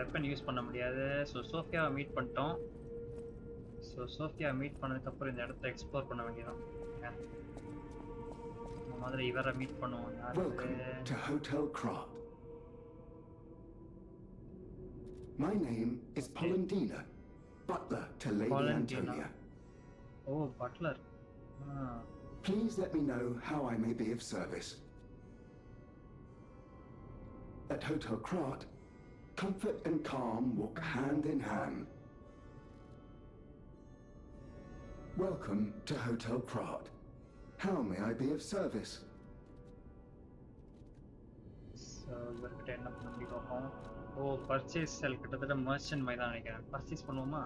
weapon use பண்ண முடியாது. So சோஃபியாவை மீட் பண்ணிட்டோம். சோ சோஃபியா மீட் பண்ணதுக்கு அப்புறம் இந்த இடத்தை எக்ஸ்ப்ளோர் பண்ண வேண்டியதான். நம்ம மாதிரி இவரை மீட் பண்ணுவோம். யாரு to Hotel Krat. My name is Polendina, butler to Lady Antonia. Oh, butler. Please let me know how I may be of service. At Hotel Krat, comfort and calm walk hand in hand. Welcome to Hotel Krat. How may I be of service? So, let's end up with the purchase sell. That's a merchant. Purchase panoma.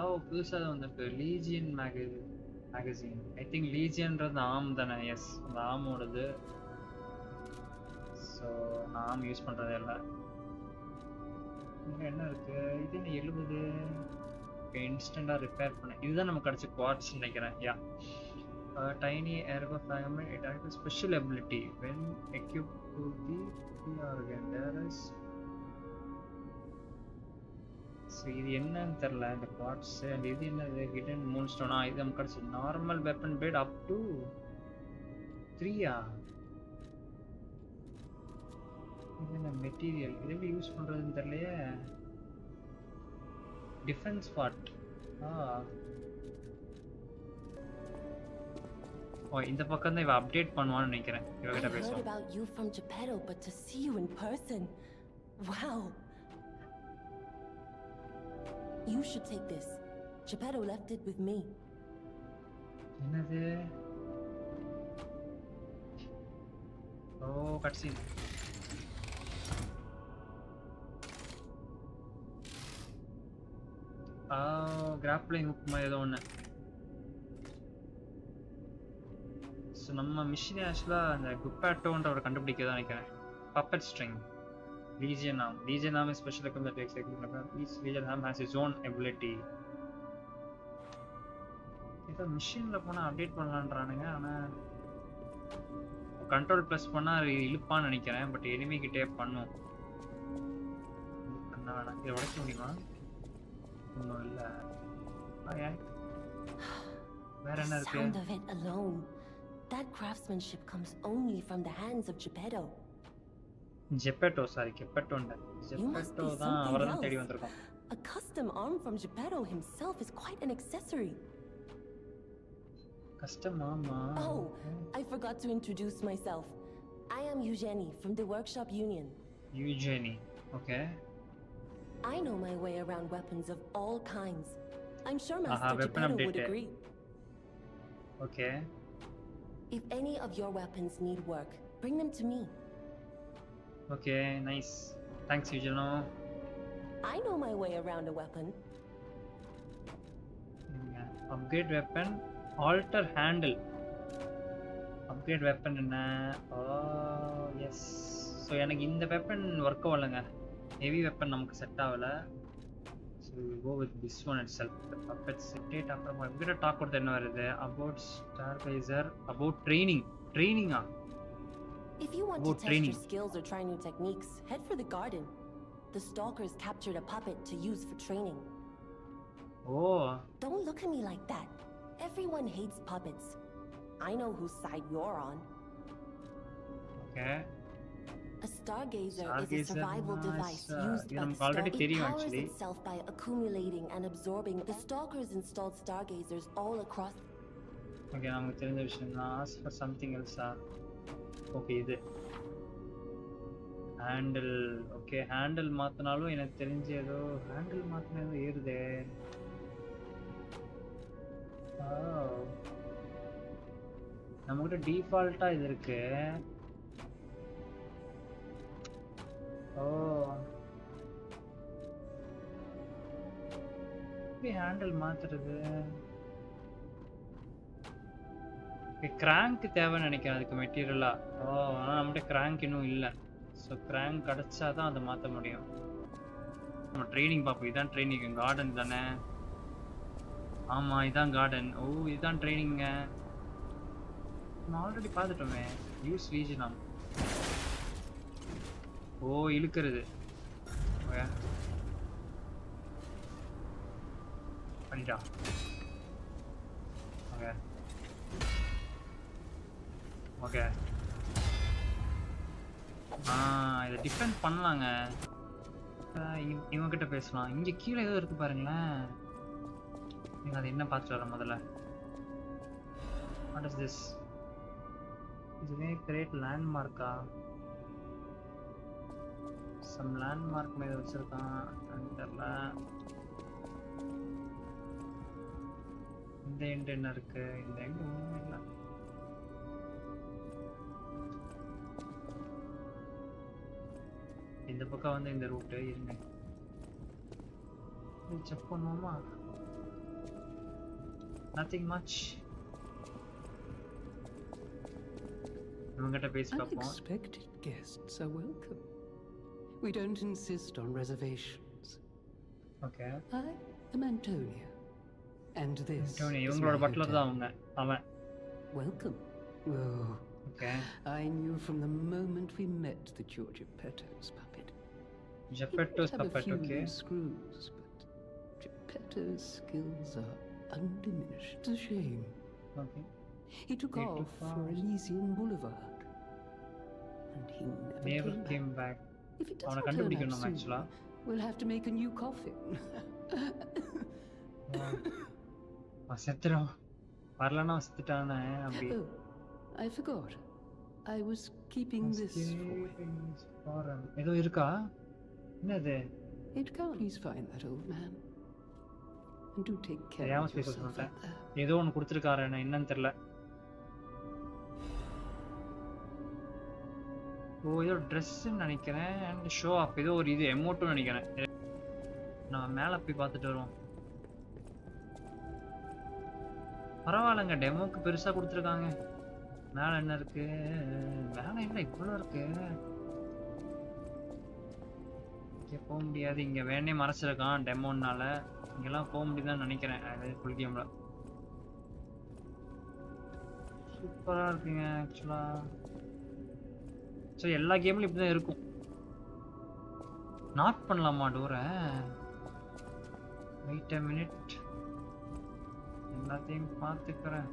Oh, this is the Legion magazine. I think Legion is the arm. Yes, the arm is the arm. So நாம் use பண்றது இல்ல. இங்க என்ன இருக்கு? இது என்ன 70? இன்ஸ்டன்ட்டா repair பண்ண. இதுதான் நமக்கு கிடைச்ச குவார்ட்ஸ் நினைக்கிறேன். யா. Tiny ergo fragment it has a special ability when equipped to the organ. There is so இது என்னன்னு தெரியல இந்த குவார்ட்ஸ். and இது என்னது? hidden moonstone. இது நமக்கு கிடைச்ச normal weapon blade up to 3. Even a material. This we use for the defense part. Ah. Oh, in the pocket they update pannuvan nenikren. I heard about you from Geppetto, but to see you in person. Wow. You should take this. Geppetto left it with me. Another. Oh, cutscene. Oh, grappling hook my own. So, our mission is actually Geppetto and our contemporary puppet string. Legion arm. Legion arm is special weapon that takes action. Each legion arm has its own ability. If the mission la pona update pannaandraanga ana control plus panna iluppa nenikiren but enemy ki tape pannum. Kanna idu odaichu mudiyuma? No, okay. Where the sound of it alone. That craftsmanship comes only from the hands of Geppetto. Geppetto, sorry, Geppetto. You must be something else. A custom arm from Geppetto himself is quite an accessory. Custom arm. Oh, I forgot to introduce myself. I am Eugenie from the Workshop Union. Eugenie, okay. I know my way around weapons of all kinds. I'm sure Master Geppetto would agree. Okay. If any of your weapons need work, bring them to me. Okay, nice. Thanks, Eugenie. I know my way around a weapon. Upgrade weapon. Alter handle. Upgrade weapon enna? Oh, yes. So, enakku indha weapon work avalanga. Heavy weapon namukku set avula, so we will go with this one itself. The puppet set it after we going to talk about enna varudhu about stargazer, about training ah. If you want about to test your skills or try new techniques, head for the garden. The stalkers captured a puppet to use for training. Oh, don't look at me like that. Everyone hates puppets. I know whose side you're on. Okay. A stargazer is a survival device used by the Stalker. It powers itself by accumulating and absorbing. The Stalkers installed stargazers all across. Okay, I'm telling the vision. Now ask for something else. Okay, this handle. Okay, handle. Matnalo, I telling you. Handle matnalo here there. Oh, we have default here. Oh, we handle மாத்துறது. Okay, crank தேவை நினைக்கிறேன் அதுக்கு மெட்டீரியலா. ஓ, ஆனா நம்மட்ட crank இன்னும் இல்ல. So crank கடச்சா தான் அத மாத்த முடியும். நம்ம ட்ரெய்னிங் பாப்போம். இதான் ட்ரெய்னிங் garden தானே. ஆமா, இதான் garden. ஓ, இதான் ட்ரெய்னிங். நான் ஆல்ரெடி பார்த்துட்டோமே. Use region. ஓ, இழுக்கிறது. Okay. What are you doing? Okay. Okay. It's different. You can talk to me. You can talk to me. What is this? It's a great landmark. Some landmark may also and the Indian arc in the end. In the book on in the route, isn't it? It's a Ponoma. Nothing much. Unexpected guests are welcome. We don't insist on reservations. Okay. I am Antonia, and this Antonia, is my hotel. Welcome. Oh, okay. I knew from the moment we met that you're Geppetto's puppet. Geppetto's puppet, okay. You might have a few screws, but Geppetto's skills are undiminished. It's a shame. Okay. He took off for Elysium Boulevard, and he never came back. If it doesn't turn out soon, we'll have to make a new coffin. Oh, I forgot. I was keeping this for him. It can't. Please find that old man. And do take care of yourself out there. Oh, you're dressed in and show up. This is an emotive. I'm going to go to the demo. So, every game is there. Not panlama door. Wait a minute. Nothing particular.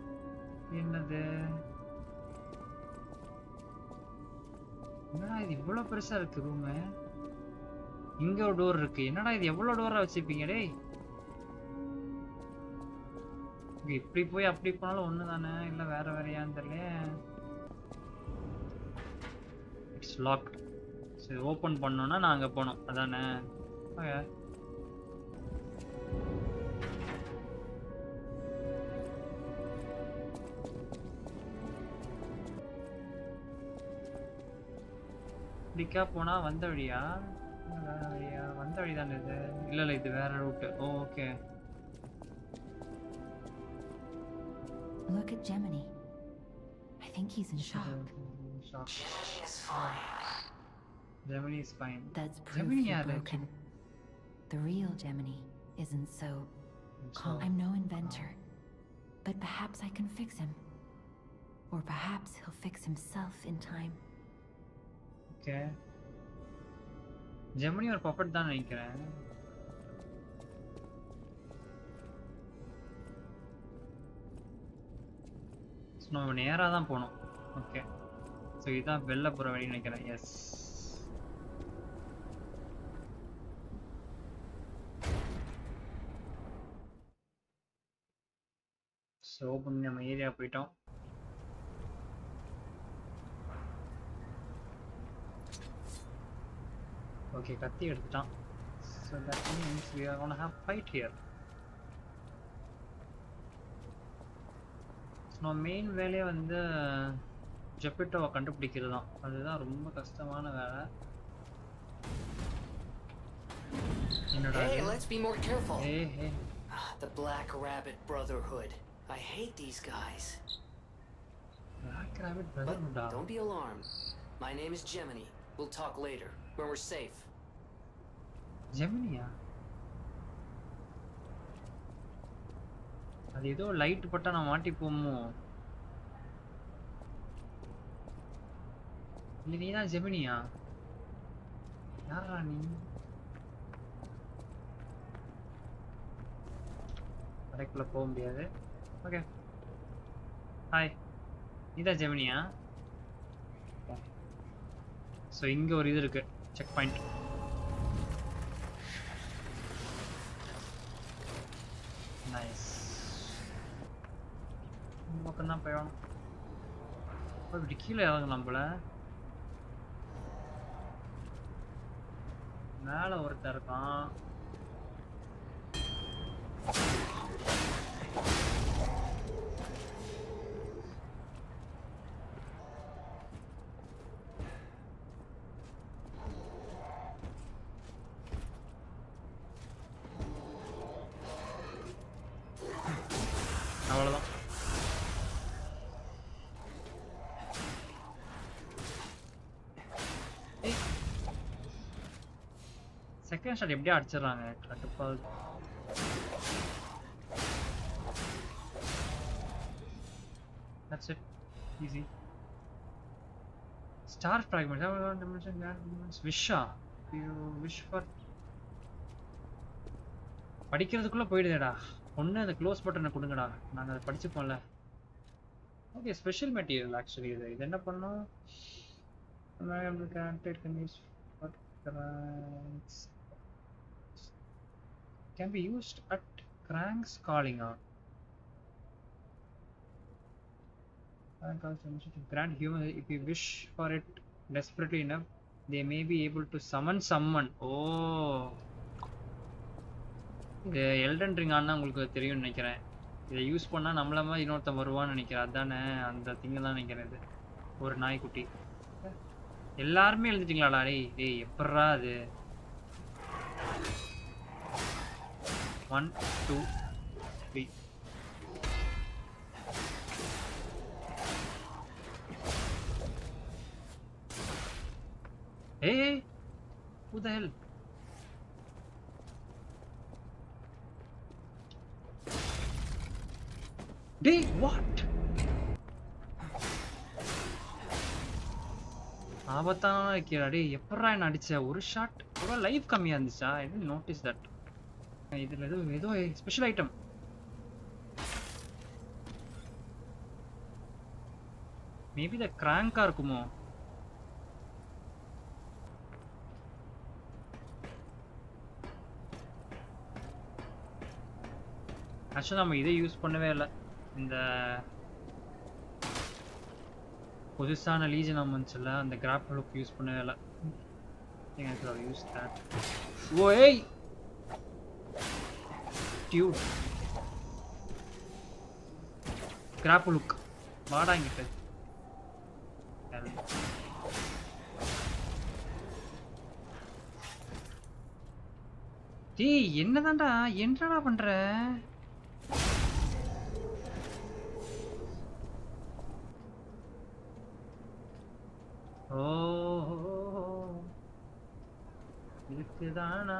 It's locked. So open pannona naanga ponom adana. Okay. Dikka pona vandavadiya vandavadi dhaan idu illa illa idu vera route. Oh, okay. Look at Gemini. I think he's in shock. Gemini is fine. Gemini is fine. That's proof you're broken. The real Gemini isn't so calm. I'm no inventor, but perhaps I can fix him. Or perhaps he'll fix himself in time. Okay. Gemini or puppet dhaan naikira. So now we are going to go. Okay. So this is Bella Puravari, yes. So open the area up it down. Okay, Kati is down. So that means we are gonna have fight here. So now main value on the Geppetto கண்டுபிடிக்கிறது தான் அதுதான் ரொம்ப கஷ்டமான வேலை என்னடா இது let's be more careful hey the Black Rabbit Brotherhood I hate these guys Black Rabbit Brotherhood don't be alarmed my name is Gemini we'll talk later when we're safe Gemini அது ஏதோ லைட் பட்டா நான் மாட்டி போமோ Gemini. Yara, கடைக்குள்ளே போக முடியாது. Okay hi, இதான் ஜெமினியா. So இங்கே ஒரு இது இருக்குது செக் பாயிண்ட். நைஸ், பக்கம்தான் போயிடும். அப்படி கீழே இறங்கலாம் போல. மேலே ஒருத்தர் இருக்கான். செகண்ட் ஷாட் எப்படியா அடிச்சிடறாங்க கட்டுப்பா. That's it. Easy. Star fragment. One dimension, that means wisha. You wish for. படிக்கிறதுக்குள்ள போயிடுதேடா. ஒண்ணு அந்த க்ளோஸ் பட்டனை கொடுங்கடா. நாங்க அதை படிச்சுப்போம்ல. ஓகே, ஸ்பெஷல் மெட்டீரியல் ஆக்சுவலி இது. இது என்ன பண்ணோம்? நம்ம contact canvas for cranks. Can be used at Crank's calling out. Grant human, if you wish for it desperately enough, they may be able to summon someone. Oh, the Elden Ring ஆனா உங்களுக்கு தெரியும் நினைக்கிறேன். இதை use பண்ணா நம்மள மாதிரி இன்னொருத்தன் வருவான்னு நினைக்கிறேன். அதானே அந்த திங்க தான் நினைக்கிறேன். இது ஒரு நாய்க்குட்டி. எல்லாருமே எழுதிட்டீங்களாடா? டேய் டேய் எப்படா அது? 1, 2, 3. Hey, who the hell? Hey, what? ஆபத்தான கீழா. டே எப்படா என்ன அடிச்ச? ஒரு ஷாட் அவ்வளோ லைஃப் கம்மியாக இருந்துச்சா? I didn't notice that. இதில் ஏதோ ஏதோ ஸ்பெஷல் ஐட்டம். மேபி த கிராங்காக இருக்குமோ? ஆக்சுவலாக நம்ம இதை யூஸ் பண்ணவே இல்லை. இந்த புதுசான லீஜன் அமௌண்ட்ஸில் அந்த கிராப் லுக் யூஸ் பண்ணவே இல்லை. Use that. ஓய் you grapple hook vaada ingitta dei enna danda entrada pandra oh irukudana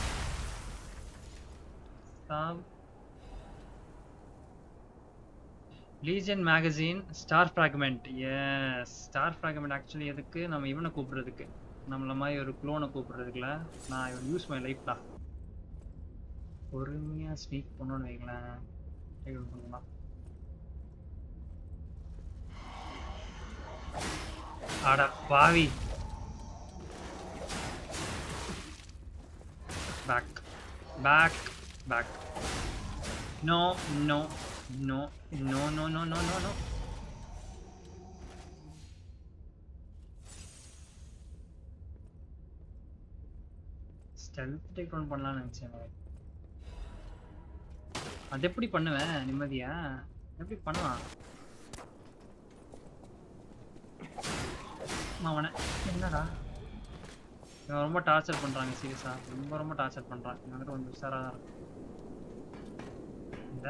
Legion magazine, star fragment. Yes, star fragment actually எதுக்கு? நம்ம இவனை கூப்பிடுறதுக்கு, நம்மள மாதிரி ஒரு க்ளோனை கூப்பிடுறதுக்குல. நான் இவன் யூஸ் மை லைஃப்டா பொறுமையாக ஸ்னீக் பண்ணணும்னு வைங்களேன். பண்ணலாம். ஆடா பாவி. Back back back. No no no no no no no no no stealth take down பண்ணலாம் நினைச்சேன். அது எப்படி பண்ணுவேன்? நிம்மதியா எப்படி பண்ணலாம்? மாவன என்னடா இவன் ரொம்ப டார்ச்சர் பண்றாங்க. சீரியஸா ரொம்ப ரொம்ப டார்ச்சர் பண்றாங்க. இவங்க கொஞ்சம் உஷாரா தான் இருக்கு.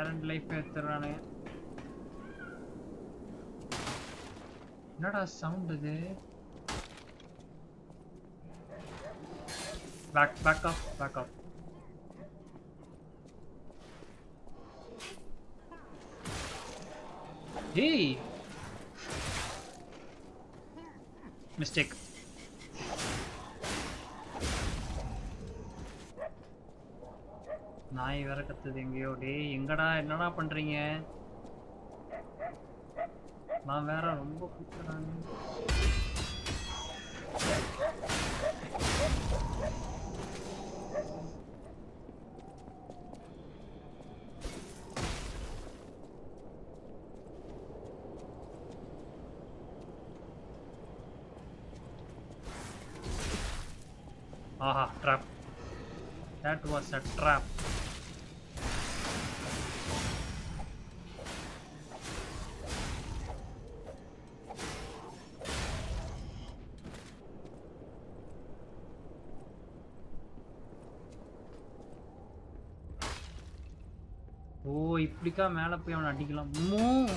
ரெண்டு லைஃப் எடுத்துறானே. என்னடா சவுண்ட் இது back up hey mistake நாய் வேற கத்துது எங்கயோ டேய் எங்கடா என்னடா பண்றீங்க நான் வேற ரொம்ப குத்துறானே ஆஹா trap that was a trap I'm not going to kill him. I'm going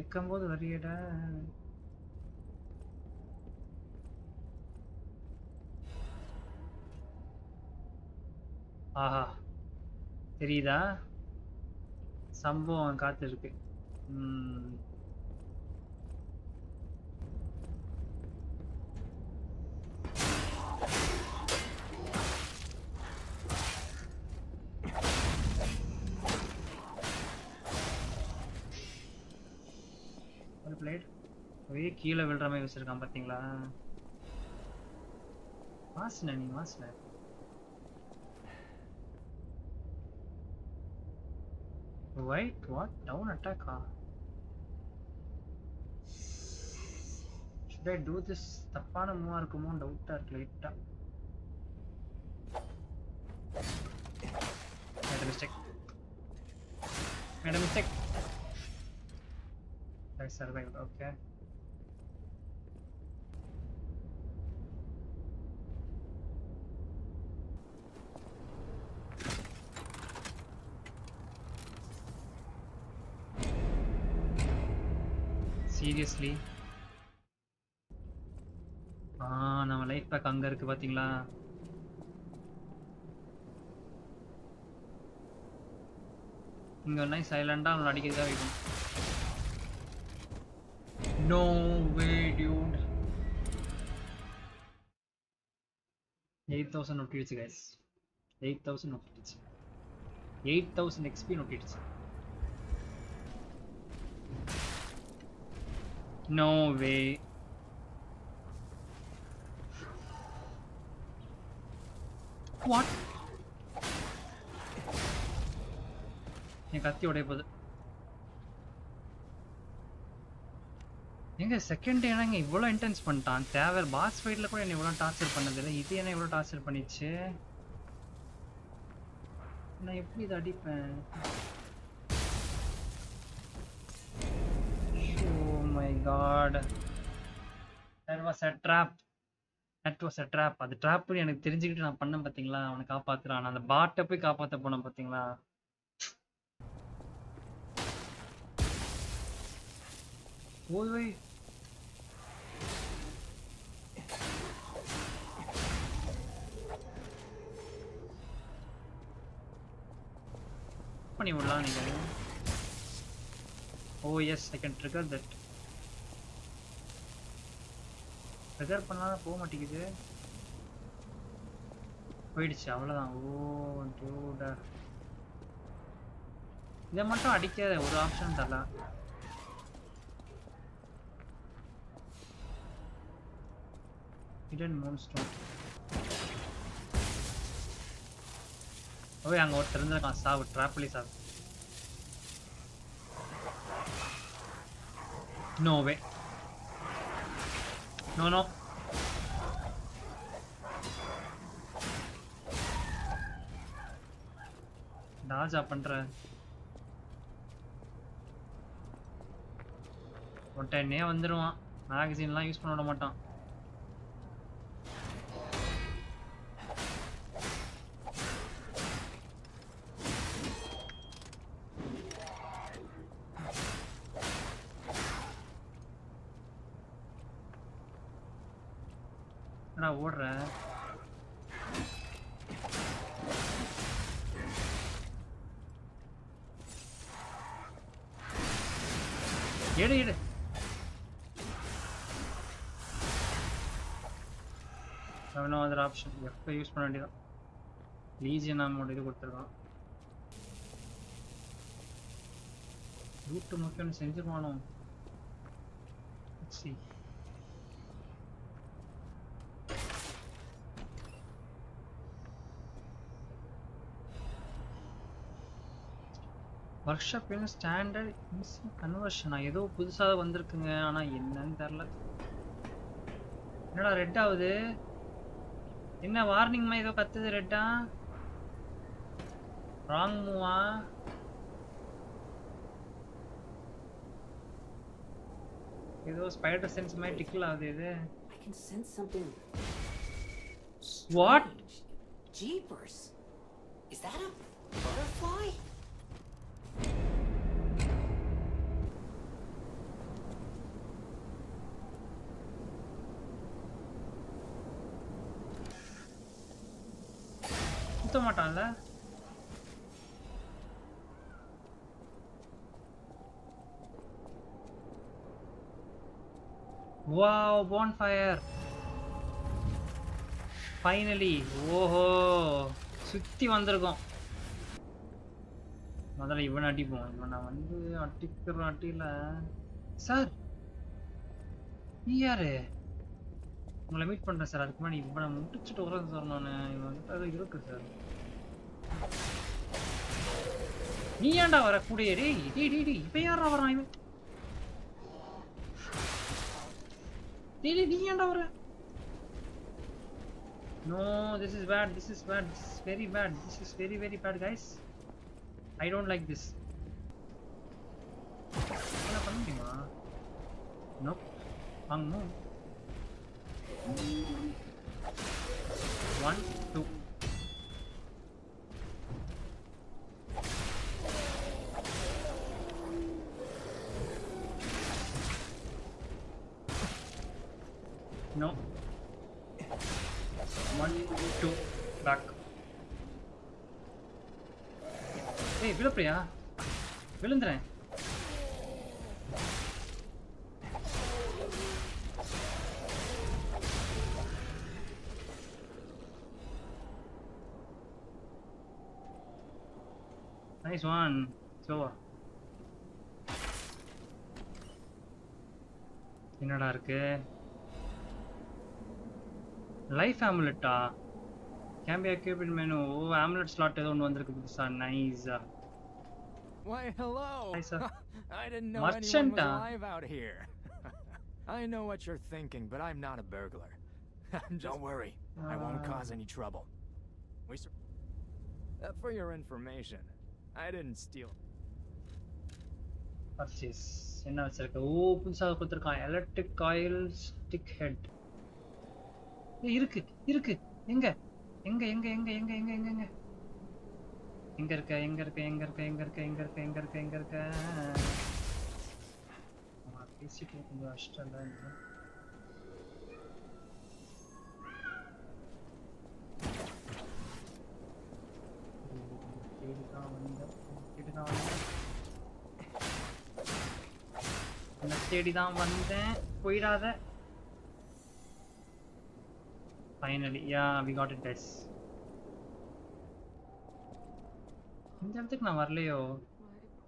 to kill him. Aha. Terida. Sambo and Kathirke. கீழ விழுற மாதிரி வச்சிருக்கான் பாத்தீங்களா வாசனை நீ வாசனை wait what down attack ah should I do this தப்பான மூவா இருக்குமோ டவுட்டா இருக்கு லைட்டா made a mistake I survived okay seriously நம்ம லைட் பேக் அங்க இருக்கு பாத்தீங்களா இங்க ஒண்ணே சைலண்டா நம்ம அடிக்கிறதா இருக்கும் no way dude 8000 notice guys 8000 notice 8000 xp notice No way. What? I second day I will intense pantan. They have a boss fight like an evil torture panadilla. Easy and I will torture paniche. I please a deep. Oh my god that was a trap the trap puri enak therinjikittu na panna pathingala avana kaapaathran and the bot poi kaapatha ponam pathingala oh boy pani ulla ninga oh yes I can trigger that Trigger பண்ணால போக மாட்டீங்குது போய்டுச்சு அவ்வளவுதான் ஓ டூடா இத மட்டும் அடிக்காத ஒரு option தரல hidden moonstone ஓய் அங்க ஒருத்தர் இருக்கான் சாவு ட்ராப்லி சாவு no way No. Dodge up and try. What a name under one magazine lives for Nomata. Una burra, Quiero ir. I have no other option. You have to use Polendina. Legion, I'm going to go to the route. Let's see. Workshop in standard missing conversion. I do put the under Kangana in and there. Not a red out there. In a warning, my cat is red. Wrong mua. Those spider sense my tickle out there. I can sense something. What? Jeepers. Is that a butterfly? Wow, bonfire! Finally! Whoa! Sutti vandirukkom. Madala ivan adipom. Ivana vandu adikira adila. Sir, iyare. Ungala meet pandren sir. Adukku mani ivana mudichittu oran solranu. Ivan adu irukku sir. நீ ஏன்டா வர கூடே டேய் டேய் டேய் இப்ப யாரா வரான் இவன் டேய் நீ ஏன்டா வர No, this is bad, this is bad, this is very bad, this is very very bad guys. I don't like this. என்ன பண்ணுவீமா? No. அம்மா 1 2 No. 1, 2, back. Hey, Villa Priya. Villandra. Nice one. It's over. என்னடா இருக்கு? Life amulet can be equipped in menu. Oh, amulet slot is on. Nice. Why, hello. Nice. I didn't know anyone was alive out here. I know what you're thinking, but I'm not a burglar. Don't worry, I won't cause any trouble. For your information, I didn't steal. Purchase. Enna vechirukka? Oh, punsa kuduthirukkan electric coil stick head. இருக்கு எங்க எங்க எங்க எங்க எங்க எங்க எங்க எங்க இருக்க எங்க இருக்க எங்க இருக்க எங்க இருக்க எங்க இருக்க எங்க இருக்க எங்க இருக்க நம்ம பேசிட்டே கொஞ்சம் அஷ்டலா இருக்கு தேடி தான் வந்தேன் போயிடாத Finally, yeah, we got it, guys.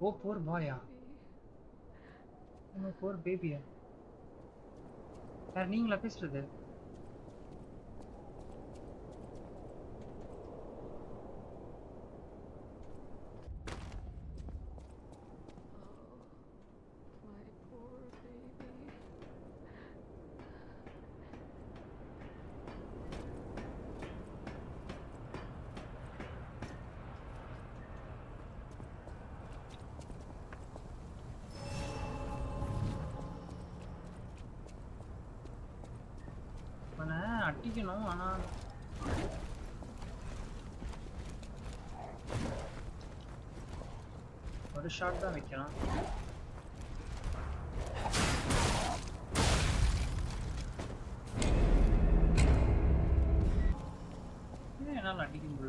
Oh, poor boy. Oh, poor baby. Sir, you are talking. Shot them, you know. மாட்டினாங்க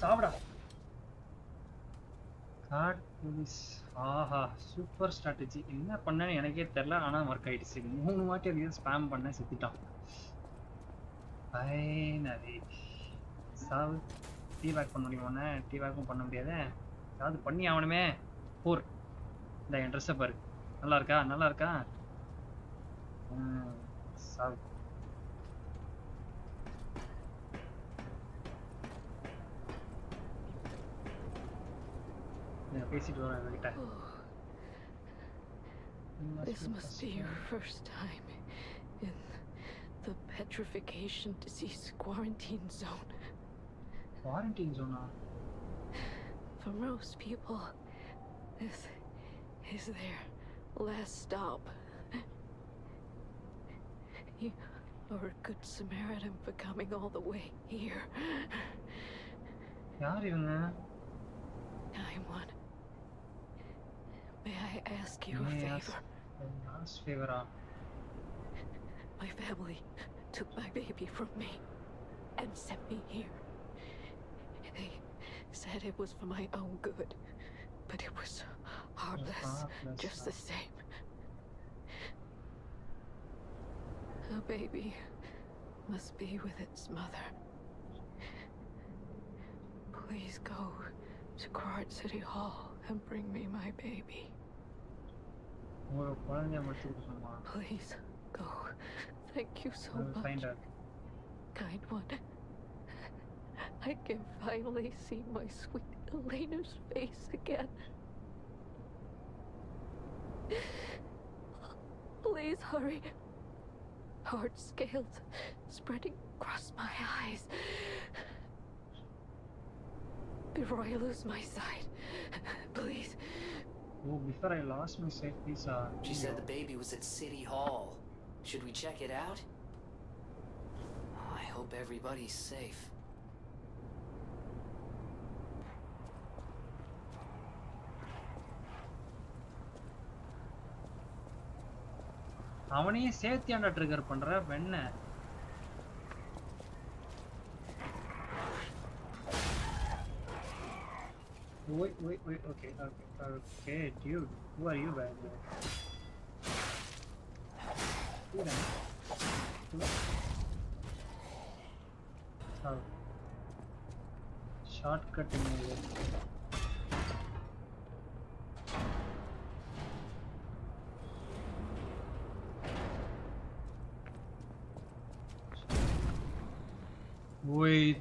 சாவடா காட் புலிஸ். ஆஹா சூப்பர் ஸ்ட்ராட்டஜி. என்ன பண்ணேன்னு எனக்கே தெரியல, ஆனா வர்க் ஆயிடுச்சு. 3 வாட்டி அது ஸ்பாம் பண்ண செத்துட்டான். பைனரி சாவு. டீ பேக் பண்ண முடியுமானே? டீ பேக்கும் பண்ண முடியாதே, ஏதாவது பண்ணி ஆகணுமே. போர் இந்த என் ட்ரெஸ்ஸை பாரு, நல்லா இருக்கா? நல்லா இருக்கா? Salve. This must be your first time in the petrification disease quarantine zone. Quarantine zone? For most people, this is their last stop. You are a good Samaritan for coming all the way here. Not even that. I'm one. May I ask you a favor? Yes, favor. My family took my baby from me and sent me here. They said it was for my own good, but it was harmless, just the same. A baby must be with its mother. Please go to Krat City Hall and bring me my baby. Please go. Thank you so much, kind one. I can finally see my sweet Elena's face again. Please hurry. Hard scales spreading across my eyes. Before I lose my sight, please. Oh, before I lost my sight, please. She said the baby was at City Hall. Should we check it out? I hope everybody's safe. அவனையே சேத்தியாண்ட trigger பண்ற வெண்ண. Wait, okay, dude, who are you, man? Shortcut in the way. Wait.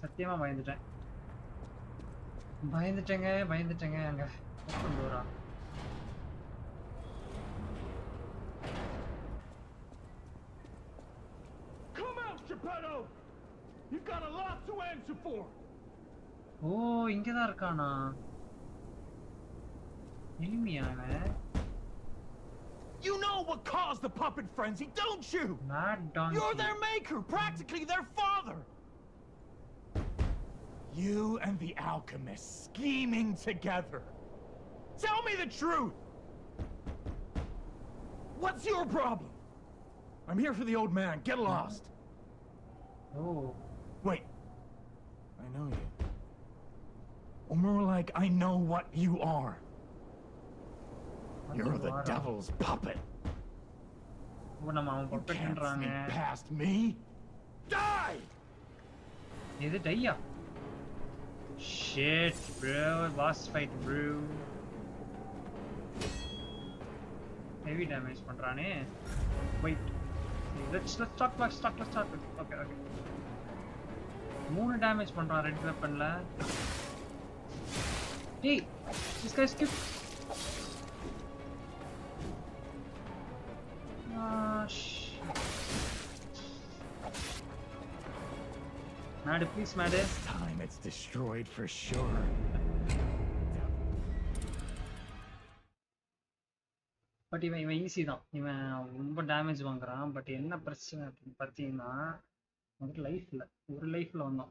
Satyama bayindhutenga anga open door ah. Come out, Geppetto. You've got a lot to answer for. Oh, inga da irukana. You know what caused the puppet frenzy, don't you? You're their maker, practically their father. You and the alchemist scheming together. Tell me the truth. What's your problem? I'm here for the old man. Get lost. Oh. Wait. I know you. Or more like I know what you are. You're the devil's puppet. You can't sneak past me. Die! Shit, bro. Boss fight, bro. Heavy damage, Pandrane. Wait. Let's talk. Let's talk. Okay. 3 damage, Pandrane. Red weapon la. Hey, this guy skipped. Ah, shit. Madde, please, Madde. This time it's destroyed for sure. But even easy now. Even more damage vangram. But enna pressure pathina. Life la. Or life la onno.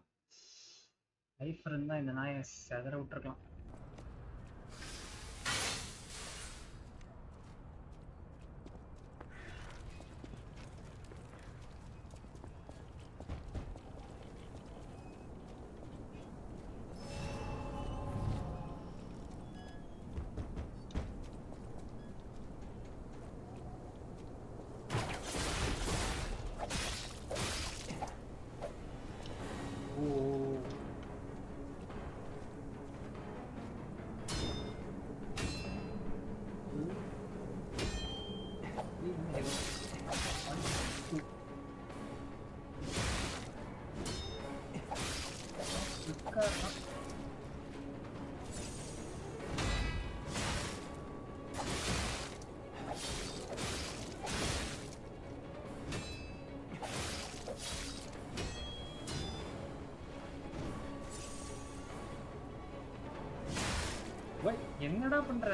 Life renda inda naaya sadara uttrakalam. என்னடா பண்ற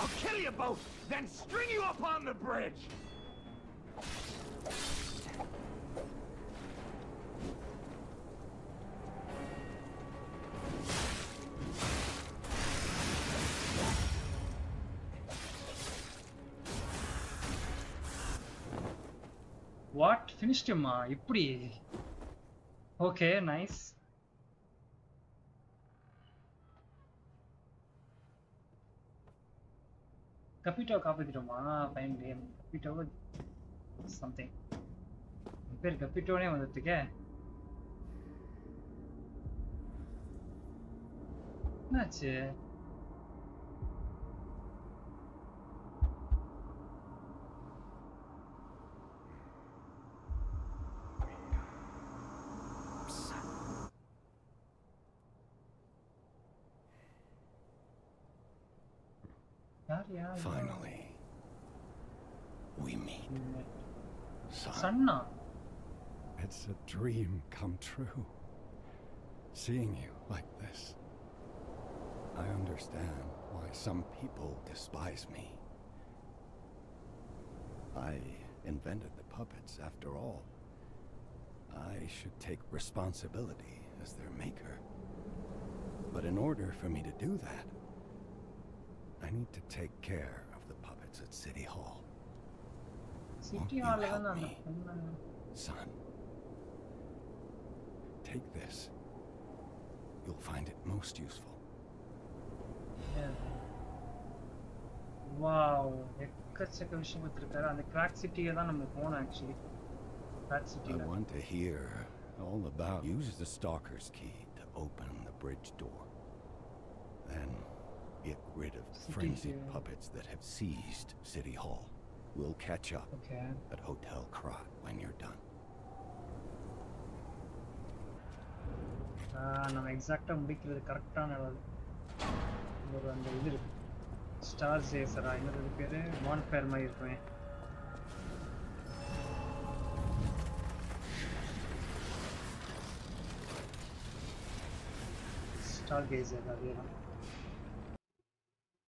I'll kill you both then string you up on the bridge What finished him இப்படி Okay nice Capito fine game. Capito something. Capito name on the guy. That's it. Finally, we meet. Sanna. It's a dream come true. Seeing you like this, I understand why some people despise me. I invented the puppets, after all. I should take responsibility as their maker. But in order for me to do that, I need to take care of the puppets at City Hall. Won't you help me, son? Take this. You'll find it most useful. Yeah. Wow. I want to hear all about. Use the Stalker's key to open the bridge door. Then. Get rid of the frenzied puppets that have seized City Hall. We'll catch up at Hotel Krat when you're done. No, exact am big correct on it. Stars is a one pair my way. Stargazer.